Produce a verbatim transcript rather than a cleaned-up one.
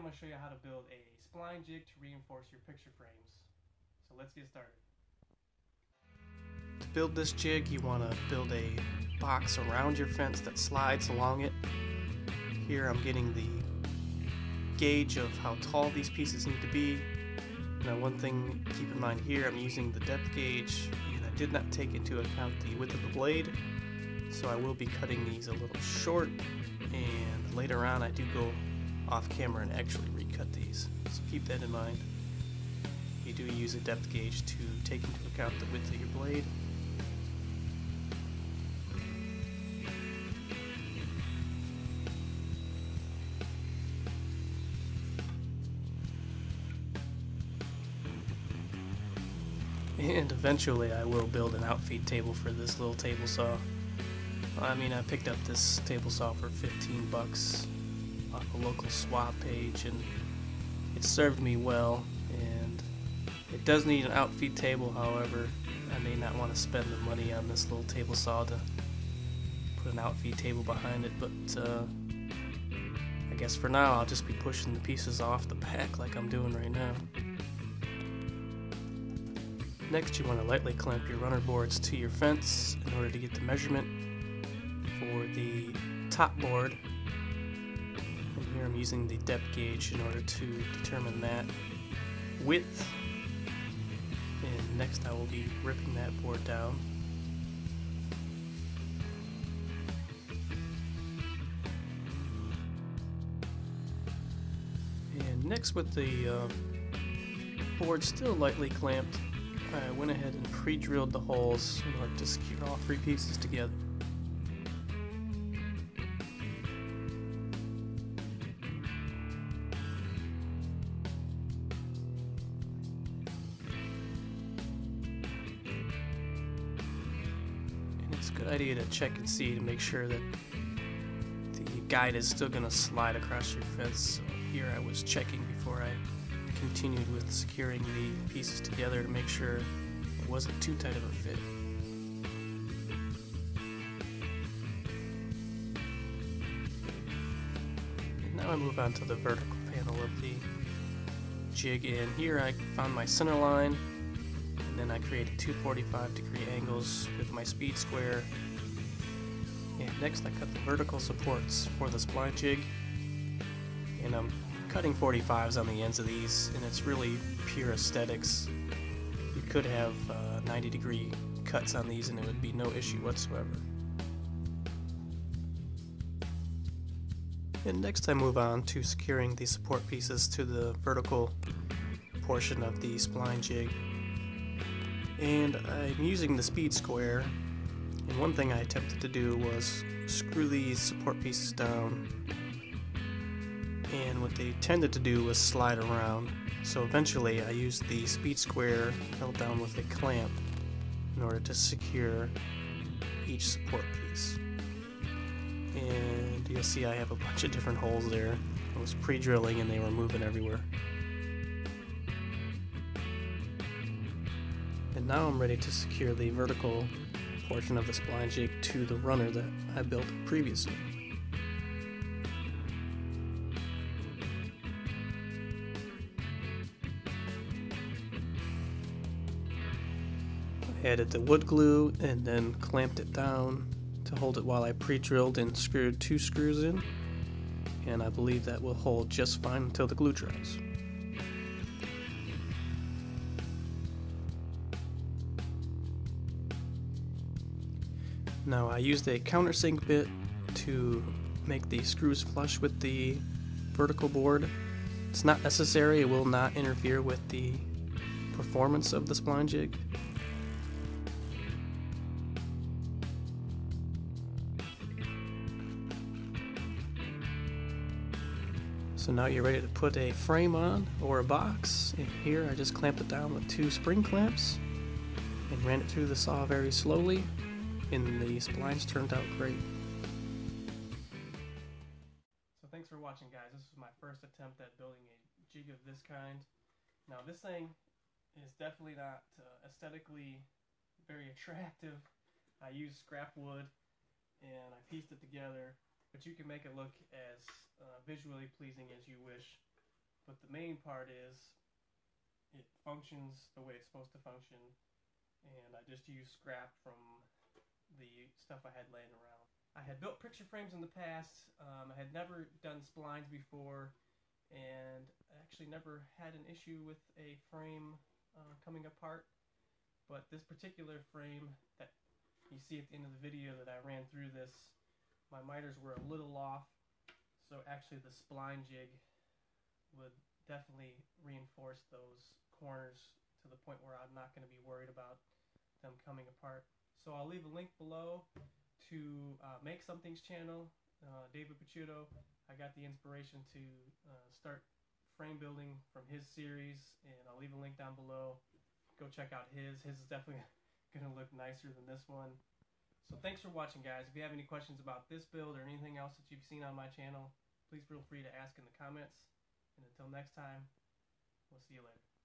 I'm going to show you how to build a spline jig to reinforce your picture frames. So let's get started. To build this jig, you want to build a box around your fence that slides along it. Here I'm getting the gauge of how tall these pieces need to be. Now one thing to keep in mind here, I'm using the depth gauge, and I did not take into account the width of the blade, so I will be cutting these a little short, and later on I do go off camera and actually recut these, so keep that in mind. You do use a depth gauge to take into account the width of your blade. And eventually I will build an outfeed table for this little table saw. I mean, I picked up this table saw for fifteen bucks off a local swap page, and it served me well. And it does need an outfeed table, however, I may not want to spend the money on this little table saw to put an outfeed table behind it, but uh, I guess for now I'll just be pushing the pieces off the back like I'm doing right now. Next, you want to lightly clamp your runner boards to your fence in order to get the measurement for the top board. And here I'm using the depth gauge in order to determine that width. And next I will be ripping that board down. And next, with the uh, board still lightly clamped, I went ahead and pre-drilled the holes in order to secure all three pieces together. And it's a good idea to check and see to make sure that the guide is still going to slide across your fence. So here I was checking before I continued with securing the pieces together to make sure it wasn't too tight of a fit. And now I move on to the vertical panel of the jig, and here I found my center line, and then I created two forty-five degree angles with my speed square. And next I cut the vertical supports for the spline jig, and I'm cutting forty-fives on the ends of these, and it's really pure aesthetics. You could have uh, ninety degree cuts on these and it would be no issue whatsoever. And next I move on to securing the support pieces to the vertical portion of the spline jig. And I'm using the speed square, and one thing I attempted to do was screw these support pieces down. And what they tended to do was slide around, so eventually I used the speed square held down with a clamp in order to secure each support piece. And you'll see I have a bunch of different holes there. I was pre-drilling and they were moving everywhere. And now I'm ready to secure the vertical portion of the spline jig to the runner that I built previously. Added the wood glue and then clamped it down to hold it while I pre-drilled and screwed two screws in, and I believe that will hold just fine until the glue dries. Now I used a countersink bit to make the screws flush with the vertical board. It's not necessary, it will not interfere with the performance of the spline jig. So now you're ready to put a frame on, or a box, and here I just clamped it down with two spring clamps and ran it through the saw very slowly, and the splines turned out great. So thanks for watching, guys. This was my first attempt at building a jig of this kind. Now this thing is definitely not uh, aesthetically very attractive. I used scrap wood and I pieced it together, but you can make it look as uh, visually pleasing as you wish. But the main part is it functions the way it's supposed to function, and I just used scrap from the stuff I had laying around. I had built picture frames in the past. um, I had never done splines before, and I actually never had an issue with a frame uh, coming apart, but this particular frame that you see at the end of the video that I ran through this, my miters were a little off, so actually the spline jig would definitely reinforce those corners to the point where I'm not going to be worried about them coming apart. So I'll leave a link below to uh, Make Something's channel, uh, David Picciuto. I got the inspiration to uh, start frame building from his series, and I'll leave a link down below. Go check out his. His is definitely going to look nicer than this one. So thanks for watching, guys. If you have any questions about this build or anything else that you've seen on my channel, please feel free to ask in the comments. And until next time, we'll see you later.